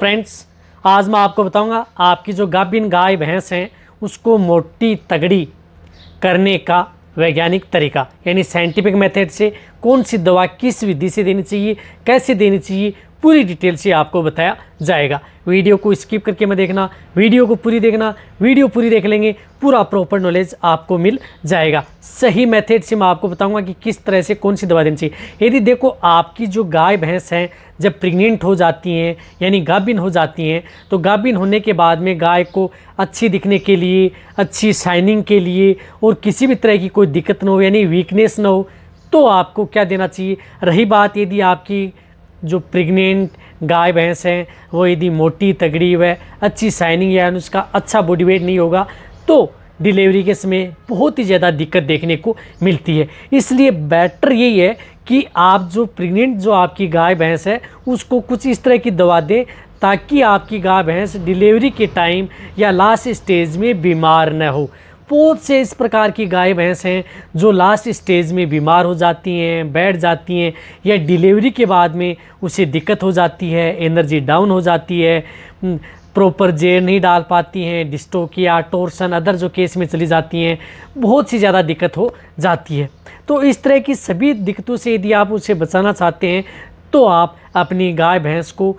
Friends आज मैं आपको बताऊंगा आपकी जो गाभिन गाय भैंस हैं उसको मोटी तगड़ी करने का वैज्ञानिक तरीका यानी साइंटिफिक मेथड से कौन सी दवा किस विधि से देनी चाहिए, कैसे देनी चाहिए, पूरी डिटेल से आपको बताया जाएगा। वीडियो को स्किप करके मत देखना, वीडियो को पूरी देखना। वीडियो पूरी देख लेंगे पूरा प्रॉपर नॉलेज आपको मिल जाएगा। सही मेथड से मैं आपको बताऊंगा कि किस तरह से कौन सी दवा देनी चाहिए। यदि देखो आपकी जो गाय भैंस हैं जब प्रेग्नेंट हो जाती हैं यानी गाभिन हो जाती हैं तो गाभिन होने के बाद में गाय को अच्छी दिखने के लिए, अच्छी शाइनिंग के लिए और किसी भी तरह की कोई दिक्कत ना हो यानी वीकनेस ना हो तो आपको क्या देना चाहिए। रही बात यदि आपकी जो प्रेग्नेंट गाय भैंस हैं वो यदि मोटी तगड़ी व अच्छी शाइनिंग यानी उसका अच्छा बॉडी वेट नहीं होगा तो डिलीवरी के समय बहुत ही ज़्यादा दिक्कत देखने को मिलती है। इसलिए बेटर यही है कि आप जो प्रेग्नेंट जो आपकी गाय भैंस है उसको कुछ इस तरह की दवा दें ताकि आपकी गाय भैंस डिलीवरी के टाइम या लास्ट स्टेज में बीमार न हो। बहुत से इस प्रकार की गाय भैंस हैं जो लास्ट स्टेज में बीमार हो जाती हैं, बैठ जाती हैं या डिलीवरी के बाद में उसे दिक्कत हो जाती है, एनर्जी डाउन हो जाती है, प्रॉपर जेर नहीं डाल पाती हैं, डिस्टोकिया, टोर्सन, अदर जो केस में चली जाती हैं, बहुत सी ज़्यादा दिक्कत हो जाती है। तो इस तरह की सभी दिक्कतों से यदि आप उसे बचाना चाहते हैं तो आप अपनी गाय भैंस को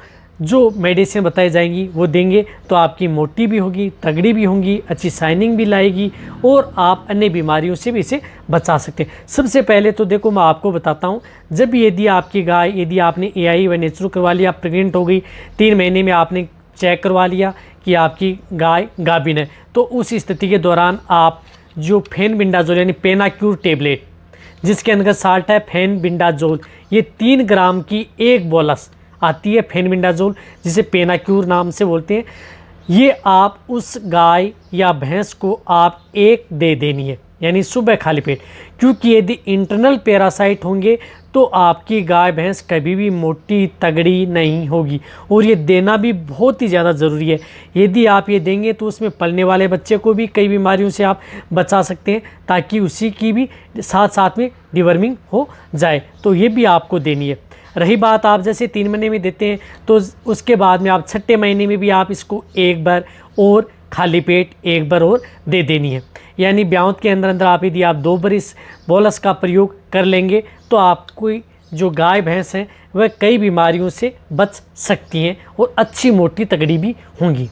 जो मेडिसिन बताई जाएंगी वो देंगे तो आपकी मोटी भी होगी, तगड़ी भी होंगी, अच्छी शाइनिंग भी लाएगी और आप अन्य बीमारियों से भी इसे बचा सकते हैं। सबसे पहले तो देखो मैं आपको बताता हूँ, जब यदि आपकी गाय यदि आपने एआई व नेचुरल करवा लिया, प्रेग्नेंट हो गई, 3 महीने में आपने चेक करवा लिया कि आपकी गाय गाभिन है तो उस स्थिति के दौरान आप जो फेनबिंडाजोल यानी पेनाक्यूर टेबलेट जिसके अंदर साल्ट है, फेनबिंडाजोल, ये 3 ग्राम की एक बोलस आती है फेनबिंडाजोल जिसे पेनाक्यूर नाम से बोलते हैं। ये आप उस गाय या भैंस को आप एक दे देनी है यानी सुबह खाली पेट, क्योंकि यदि इंटरनल पैरासाइट होंगे तो आपकी गाय भैंस कभी भी मोटी तगड़ी नहीं होगी और ये देना भी बहुत ही ज़्यादा ज़रूरी है। यदि आप ये देंगे तो उसमें पलने वाले बच्चे को भी कई बीमारियों से आप बचा सकते हैं ताकि उसी की भी साथ साथ में डिवर्मिंग हो जाए, तो ये भी आपको देनी है। रही बात आप जैसे 3 महीने में देते हैं तो उसके बाद में आप 6ठे महीने में भी आप इसको एक बार और खाली पेट एक बार और दे देनी है यानी ब्याउंत के अंदर अंदर आप यदि आप 2 बार इस बोलस का प्रयोग कर लेंगे तो आपकी जो गाय भैंस हैं वह कई बीमारियों से बच सकती हैं और अच्छी मोटी तगड़ी भी होंगी।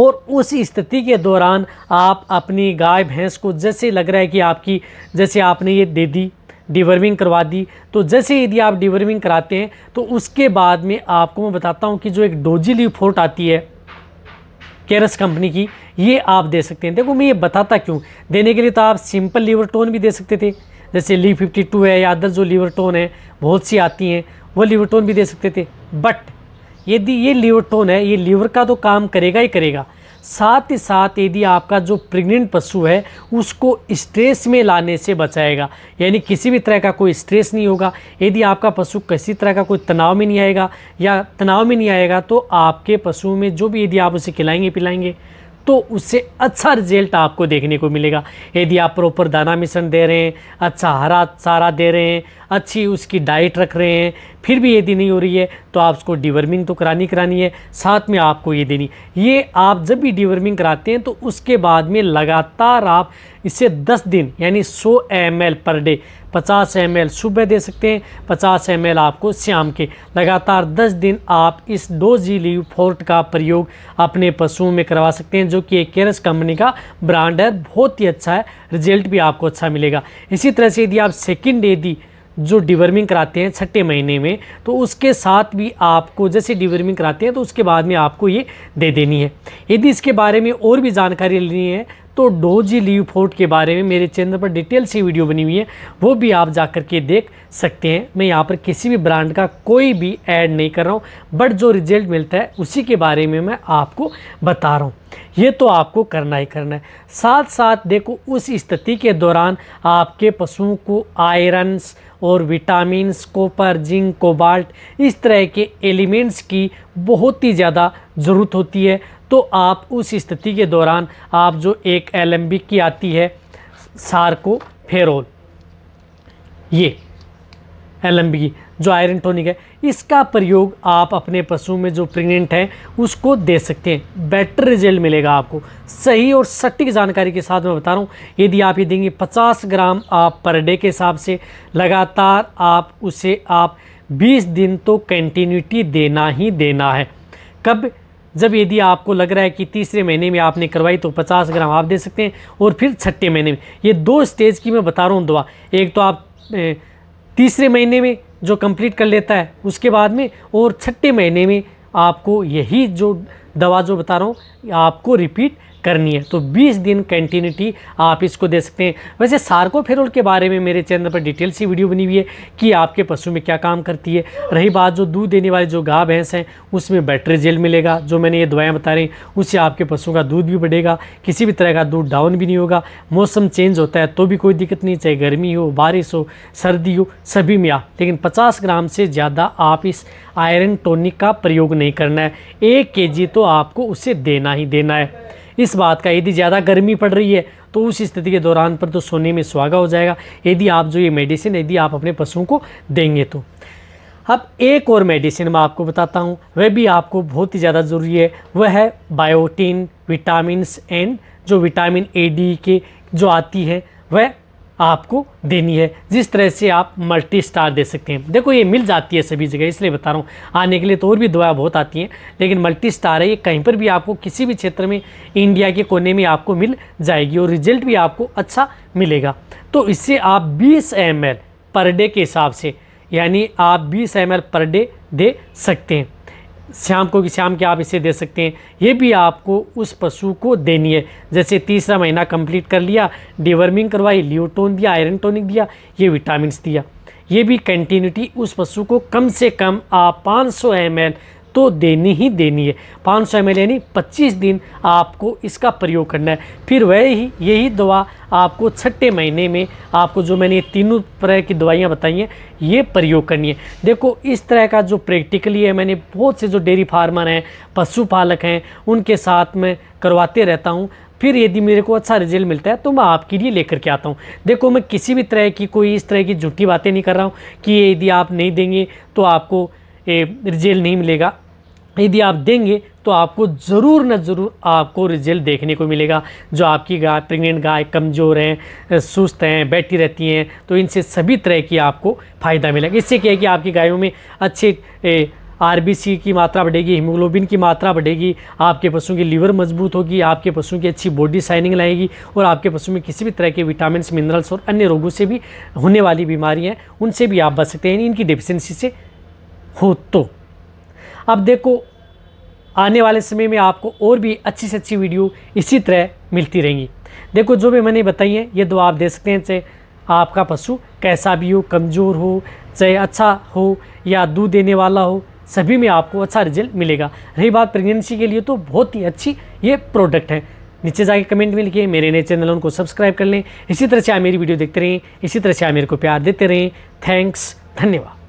और उसी स्थिति के दौरान आप अपनी गाय भैंस को जैसे लग रहा है कि आपकी जैसे आपने ये दे दी, डिवर्मिंग करवा दी, तो जैसे यदि आप डिवर्मिंग कराते हैं तो उसके बाद में आपको मैं बताता हूँ कि जो एक डोजी लिव फोर्ट आती है केरस कंपनी की, ये आप दे सकते हैं। देखो मैं ये बताता क्यों, देने के लिए तो आप सिंपल लीवर टोन भी दे सकते थे जैसे लीव 52 है या अदर जो लीवर टोन है बहुत सी आती हैं वो लीवर टोन भी दे सकते थे, बट यदि ये लीवर टोन है ये लीवर का तो काम करेगा ही करेगा, साथ ही साथ यदि आपका जो प्रेग्नेंट पशु है उसको स्ट्रेस में लाने से बचाएगा यानी किसी भी तरह का कोई स्ट्रेस नहीं होगा। यदि आपका पशु किसी तरह का कोई तनाव में नहीं आएगा या तनाव में नहीं आएगा तो आपके पशु में जो भी यदि आप उसे खिलाएंगे पिलाएंगे तो उससे अच्छा रिजल्ट आपको देखने को मिलेगा। यदि आप प्रॉपर दाना मिश्रण दे रहे हैं, अच्छा हरा चारा दे रहे हैं, अच्छी उसकी डाइट रख रहे हैं, फिर भी यदि नहीं हो रही है तो आप उसको डिवर्मिंग तो करानी है, साथ में आपको ये देनी। ये आप जब भी डिवर्मिंग कराते हैं तो उसके बाद में लगातार आप इसे 10 दिन यानी 100 ml पर डे, 50 ml सुबह दे सकते हैं, 50 ml आपको शाम के, लगातार 10 दिन आप इस डोजी लिव फोर्ट का प्रयोग अपने पशुओं में करवा सकते हैं जो कि एक केरस कंपनी का ब्रांड है, बहुत ही अच्छा है, रिजल्ट भी आपको अच्छा मिलेगा। इसी तरह से यदि आप सेकंड यदि जो डिवर्मिंग कराते हैं 6ठे महीने में तो उसके साथ भी आपको जैसे डिवर्मिंग कराते हैं तो उसके बाद में आपको ये दे देनी है। यदि इसके बारे में और भी जानकारी लेनी है तो डोजी लिव फोर्ट के बारे में मेरे चैनल पर डिटेल से वीडियो बनी हुई है, वो भी आप जा कर के देख सकते हैं। मैं यहाँ पर किसी भी ब्रांड का कोई भी ऐड नहीं कर रहा हूँ, बट जो रिजल्ट मिलता है उसी के बारे में मैं आपको बता रहा हूँ। ये तो आपको करना ही करना है। साथ साथ देखो उस स्थिति के दौरान आपके पशुओं को आयरन्स और विटामिन्स, कॉपर, जिंक, कोबाल्ट, इस तरह के एलिमेंट्स की बहुत ही ज़्यादा ज़रूरत होती है, तो आप उस स्थिति के दौरान आप जो एक एलएमबी की आती है सार्कोफेरोल, ये एलएमबी की जो आयरन टॉनिक है, इसका प्रयोग आप अपने पशु में जो प्रेग्नेंट हैं उसको दे सकते हैं। बेटर रिजल्ट मिलेगा आपको। सही और सटीक जानकारी के साथ मैं बता रहा हूँ। यदि आप ये देंगे 50 ग्राम आप पर डे के हिसाब से, लगातार आप उसे 20 दिन तो कंटिन्यूटी देना ही देना है। कब? जब यदि आपको लग रहा है कि तीसरे महीने में आपने करवाई तो 50 ग्राम आप दे सकते हैं, और फिर छठे महीने में। ये दो स्टेज की मैं बता रहा हूँ दवा। एक तो आप तीसरे महीने में जो कंप्लीट कर लेता है उसके बाद में, और छठे महीने में आपको यही जो दवा जो बता रहा हूँ आपको रिपीट करनी है। तो 20 दिन कंटिन्यूटी आप इसको दे सकते हैं। वैसे सार्कोफेरोल के बारे में मेरे चैनल पर डिटेल सी वीडियो बनी हुई है कि आपके पशु में क्या काम करती है। रही बात जो दूध देने वाले जो गाय भैंस हैं उसमें बेटर रिजल्ट मिलेगा। जो मैंने ये दवाएं बता रही उससे आपके पशु का दूध भी बढ़ेगा, किसी भी तरह का दूध डाउन भी नहीं होगा। मौसम चेंज होता है तो भी कोई दिक्कत नहीं, चाहे गर्मी हो, बारिश हो, सर्दी हो, सभी में आप। लेकिन 50 ग्राम से ज़्यादा आप इस आयरन टॉनिक का प्रयोग नहीं करना है। 1 kg तो आपको उसे देना ही देना है। इस बात का यदि ज़्यादा गर्मी पड़ रही है तो उस स्थिति के दौरान पर तो सोने में सुहागा हो जाएगा यदि आप जो ये मेडिसिन यदि आप अपने पशुओं को देंगे तो। अब एक और मेडिसिन मैं आपको बताता हूँ, वह भी आपको बहुत ही ज़्यादा ज़रूरी है। वह है बायोटिन, विटामिन्स एंड जो विटामिन AD के जो आती है वह आपको देनी है। जिस तरह से आप मल्टी स्टार दे सकते हैं। देखो ये मिल जाती है सभी जगह, इसलिए बता रहा हूँ। आने के लिए तो और भी दवाएं बहुत आती हैं, लेकिन मल्टी स्टार है ये कहीं पर भी आपको किसी भी क्षेत्र में इंडिया के कोने में आपको मिल जाएगी, और रिजल्ट भी आपको अच्छा मिलेगा। तो इससे आप 20 ml पर डे के हिसाब से, यानी आप 20 ml पर डे दे सकते हैं। शाम के आप इसे दे सकते हैं। ये भी आपको उस पशु को देनी है जैसे तीसरा महीना कंप्लीट कर लिया, डिवर्मिंग करवाई, लियोटोन दिया, आयरन टॉनिक दिया, ये विटामिन्स दिया। ये भी कंटिन्यूटी उस पशु को कम से कम आप 500 ml तो देनी ही देनी है। 500 ml यानी 25 दिन आपको इसका प्रयोग करना है। फिर यही दवा आपको छठे महीने में आपको जो मैंने तीनों तरह की दवाइयाँ बताई हैं ये प्रयोग करनी है। देखो इस तरह का जो प्रैक्टिकली है, मैंने बहुत से जो डेयरी फार्मर हैं, पशुपालक हैं, उनके साथ मैं करवाते रहता हूँ। फिर यदि मेरे को अच्छा रिजल्ट मिलता है तो मैं आपके लिए लेकर के आता हूँ। देखो मैं किसी भी तरह की कोई इस तरह की झूठी बातें नहीं कर रहा हूँ कि यदि आप नहीं देंगे तो आपको रिजल्ट नहीं मिलेगा। यदि आप देंगे तो आपको ज़रूर न ज़रूर आपको रिजल्ट देखने को मिलेगा। जो आपकी गाय प्रेग्नेंट गाय कमज़ोर हैं, सुस्त हैं, बैठी रहती हैं, तो इनसे सभी तरह की आपको फ़ायदा मिलेगा। इससे क्या है कि आपकी गायों में अच्छे RBC की मात्रा बढ़ेगी, हीमोग्लोबिन की मात्रा बढ़ेगी, आपके पशु की लीवर मजबूत होगी, आपके पशु की अच्छी बॉडी शाइनिंग लाएगी, और आपके पशु में किसी भी तरह के विटामिन, मिनरल्स और अन्य रोगों से भी होने वाली बीमारियाँ उनसे भी आप बच सकते हैं, इनकी डिफिशेंसी से हो तो। अब देखो आने वाले समय में आपको और भी अच्छी से अच्छी वीडियो इसी तरह मिलती रहेंगी। देखो जो भी मैंने बताई है ये दवा आप दे सकते हैं, चाहे आपका पशु कैसा भी हो, कमज़ोर हो, चाहे अच्छा हो या दूध देने वाला हो, सभी में आपको अच्छा रिजल्ट मिलेगा। रही बात प्रेगनेंसी के लिए, तो बहुत ही अच्छी ये प्रोडक्ट है। नीचे जाके कमेंट में लिखिए, मेरे नए चैनल उनको सब्सक्राइब कर लें। इसी तरह से आप मेरी वीडियो देखते रहें, इसी तरह से आप मेरे को प्यार देते रहें। थैंक्स, धन्यवाद।